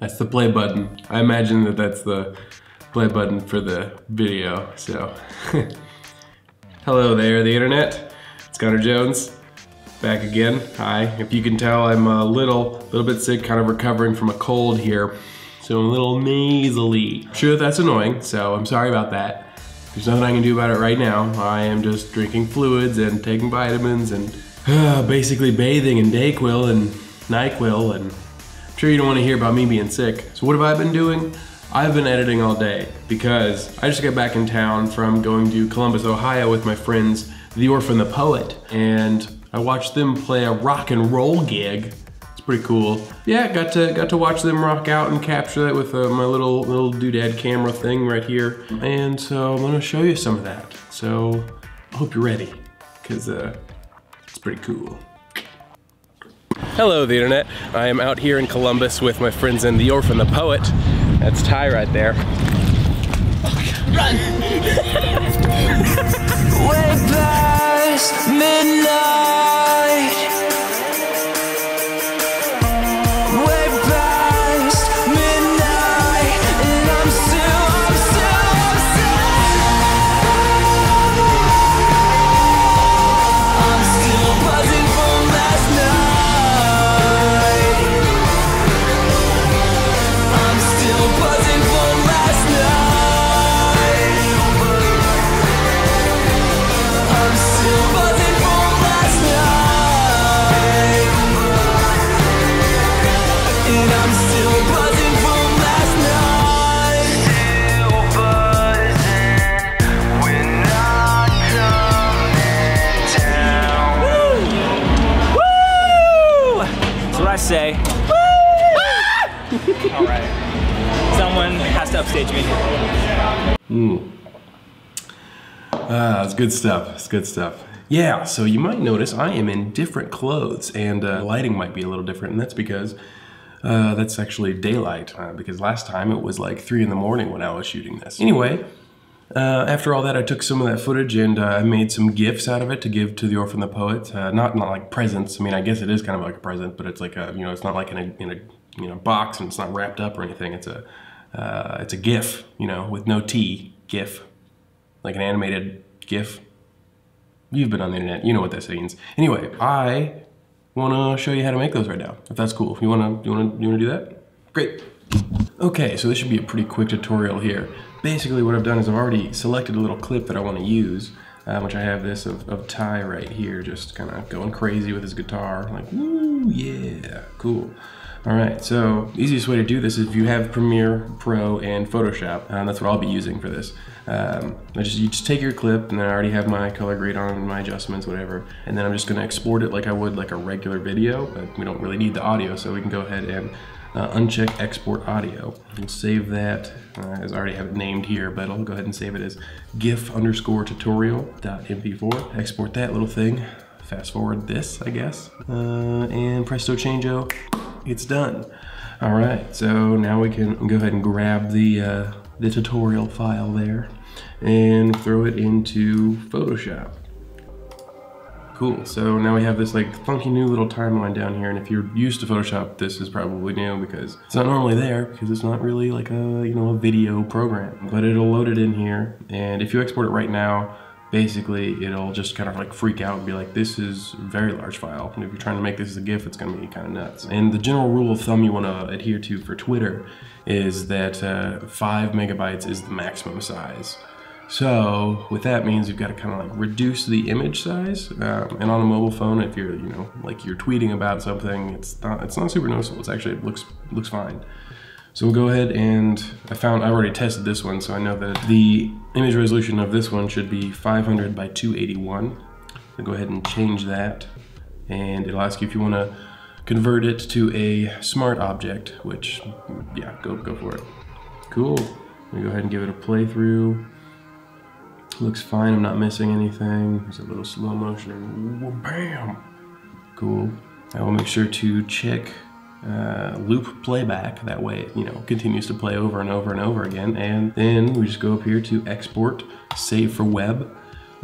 That's the play button. I imagine that that's the play button for the video, so. Hello there, the internet. It's Connor Jones, back again. Hi. If you can tell, I'm a little bit sick, kind of recovering from a cold here. So I'm a little nasally. I'm sure that's annoying, so I'm sorry about that. There's nothing I can do about it right now. I am just drinking fluids and taking vitamins and basically bathing in DayQuil and NyQuil, and I'm sure you don't want to hear about me being sick. So what have I been doing? I've been editing all day because I just got back in town from going to Columbus, Ohio with my friends The Orphan, The Poet, and I watched them play a rock and roll gig. It's pretty cool. Yeah, got to watch them rock out and capture that with my little doodad camera thing right here. And so I'm gonna show you some of that. So I hope you're ready, because it's pretty cool. Hello, the internet. I am out here in Columbus with my friends in The Orphan, The Poet. That's Ty right there. Oh, run! Way past midnight. Way past midnight. And I'm still buzzing from last night. I'm still buzzing from last night. Say, woo! All right. Someone has to upstage me. It's good stuff. It's good stuff. Yeah. So you might notice I am in different clothes, and lighting might be a little different, and that's because that's actually daylight. Because last time it was like 3 in the morning when I was shooting this. Anyway. After all that, I took some of that footage and I made some GIFs out of it to give to The Orphan, The Poet. Not like presents. I mean, I guess it is kind of like a present, but it's like a, you know, it's not like in a box, and it's not wrapped up or anything. It's a GIF, you know, with no T. GIF, like an animated GIF. You've been on the internet, you know what that means. Anyway, I want to show you how to make those right now, if that's cool. If you wanna do that? Great. Okay, so this should be a pretty quick tutorial here. Basically what I've done is I've already selected a little clip that I want to use, which I have this of Ty right here, just kind of going crazy with his guitar, like, woo, yeah, cool. All right, so easiest way to do this is if you have Premiere Pro and Photoshop, that's what I'll be using for this. You just take your clip, and then I already have my color grade on, my adjustments, whatever, and then I'm just gonna export it like I would like a regular video, but we don't really need the audio, so we can go ahead and uncheck export audio. We'll save that, as I already have it named here, but I'll go ahead and save it as gif_tutorial.mp4. Export that little thing, fast forward this, I guess, and presto changeo, it's done. All right, so now we can go ahead and grab the tutorial file there and throw it into Photoshop. Cool, so now we have this like funky new little timeline down here, and if you're used to Photoshop, this is probably new because it's not normally there, because it's not really like a video program, but it'll load it in here, and if you export it right now, basically it'll just kind of like freak out and be like, this is a very large file, and if you're trying to make this as a GIF, it's gonna be kind of nuts. And the general rule of thumb you wanna adhere to for Twitter is that 5 MB is the maximum size. So what that means, you've got to kind of like reduce the image size, and on a mobile phone, if you're, you know, like you're tweeting about something, it's not super noticeable. It's actually, it looks fine. So we'll go ahead and I already tested this one, so I know that the image resolution of this one should be 500 by 281. So go ahead and change that, and it'll ask you if you want to convert it to a smart object, which, yeah, go for it. Cool. Let me go ahead and give it a playthrough. Looks fine, I'm not missing anything. There's a little slow motion, bam! Cool. I will make sure to check loop playback, that way it, you know, continues to play over and over and over again. And then we just go up here to export, save for web,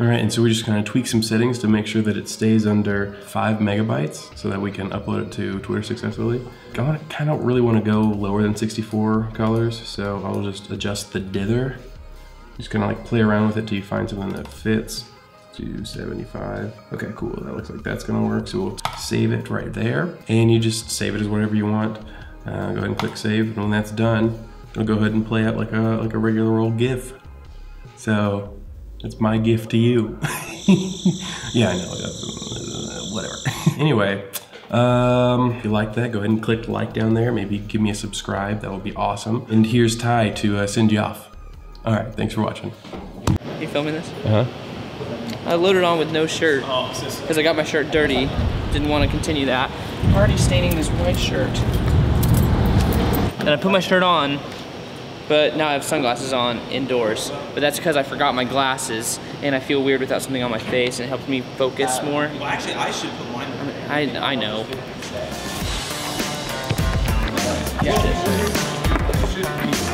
All right, and so we're just gonna tweak some settings to make sure that it stays under 5 MB so that we can upload it to Twitter successfully. I kind of really wanna go lower than 64 colors, so I'll just adjust the dither. Just gonna like play around with it till you find something that fits. Do 75. Okay, cool, that looks like that's gonna work. So we'll save it right there. And you just save it as whatever you want. Go ahead and click save, and when that's done, it'll go ahead and play out like a regular old GIF. So, it's my gift to you. Yeah, I know, whatever. Anyway, if you like that, go ahead and click like down there. Maybe give me a subscribe, that would be awesome. And here's Ty to send you off. All right, thanks for watching. You filming this? Uh-huh. I loaded on with no shirt, because I got my shirt dirty. Didn't want to continue that. I'm already staining this white shirt. And I put my shirt on, but now I have sunglasses on indoors. But that's because I forgot my glasses, and I feel weird without something on my face, and it helps me focus more. Well, actually, I should put mine on. I know. Yeah.